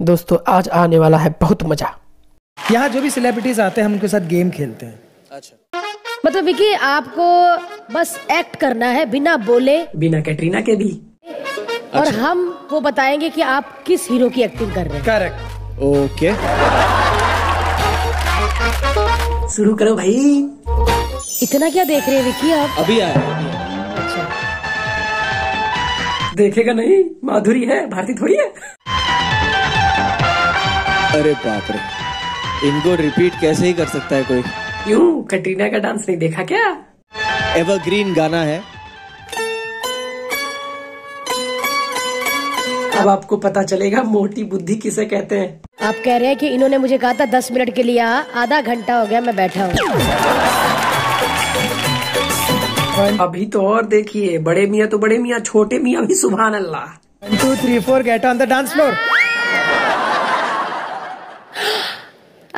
दोस्तों आज आने वाला है बहुत मजा। यहाँ जो भी सेलिब्रिटीज आते हैं हम उनके साथ गेम खेलते हैं। अच्छा मतलब विकी आपको बस एक्ट करना है बिना बोले, बिना कैटरीना के भी। अच्छा। और हम वो बताएंगे कि आप किस हीरो की एक्टिंग कर रहे हैं। करेक्ट, ओके शुरू करो भाई। इतना क्या देख रहे हैं विकी आप? अभी आया। देखेगा नहीं, माधुरी है, भारती थोड़ी है। अरे बाप रे, इनको रिपीट कैसे ही कर सकता है कोई? क्यों, कटरीना का डांस नहीं देखा क्या? एवरग्रीन गाना है। अब आपको पता चलेगा मोटी बुद्धि किसे कहते हैं। आप कह रहे हैं कि इन्होंने मुझे कहा था 10 मिनट के लिए, आधा घंटा हो गया मैं बैठा हूँ। अभी तो और देखिए, बड़े मियाँ तो बड़े मियाँ, छोटे मियाँ भी सुभान अल्लाह। 1 2 3 4 get on the dance floor.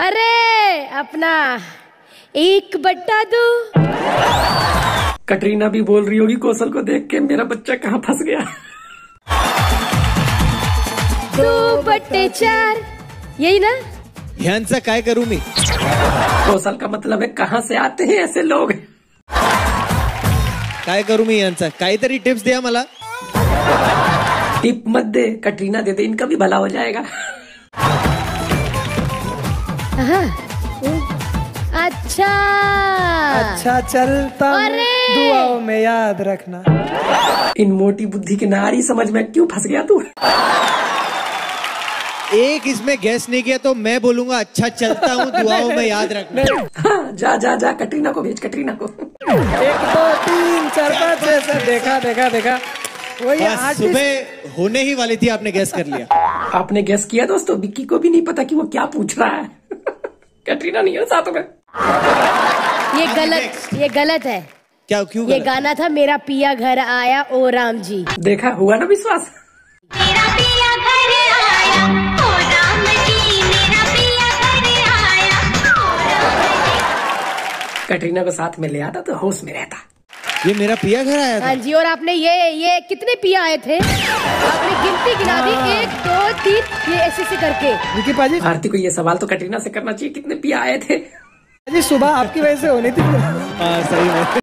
अरे अपना 1/2। कटरीना भी बोल रही होगी कौशल को देख के, मेरा बच्चा कहाँ फंस गया। 2/4 यही ना? ध्यान से काय करूँ मैं। कौशल का मतलब है कहाँ से आते हैं ऐसे लोग। काय करू मी यांचा, काहीतरी टिप्स दिया मला। टिप मत दे, कटरीना दे दे, इनका भी भला हो जाएगा। अच्छा अच्छा चलता, दुआओं में याद रखना। इन मोटी बुद्धि की नारी समझ में क्यों फंस गया तू? एक इसमें गैस नहीं किया तो मैं बोलूंगा अच्छा चलता हूँ दुआओं में याद रखना। हाँ, जा जा जा, कटरीना को भेज, कटरीना को। 1 2 3 4 5 6 7 देखा वही सुबह होने ही वाली थी, आपने गैस कर लिया। आपने गैस किया दोस्तों, विक्की को भी नहीं पता कि वो क्या पूछ रहा है। कटरीना नहीं है साथ में। ये गलत है। क्या, क्यों? ये गाना था मेरा पिया घर आया ओ राम जी। देखा, हुआ ना विश्वास। कटरीना को साथ में ले आता तो होश में रहता। ये मेरा पिया घर आया था। हाँ जी, और आपने ये कितने पिया आए थे? आपने गिनती गिना दी, 1 2 3 ये ऐसे करके। विकी पाजी, भारती को ये सवाल तो कटरीना से करना चाहिए, कितने पिया आए थे? सुबह आपकी वजह से होनी थी। हाँ सही है।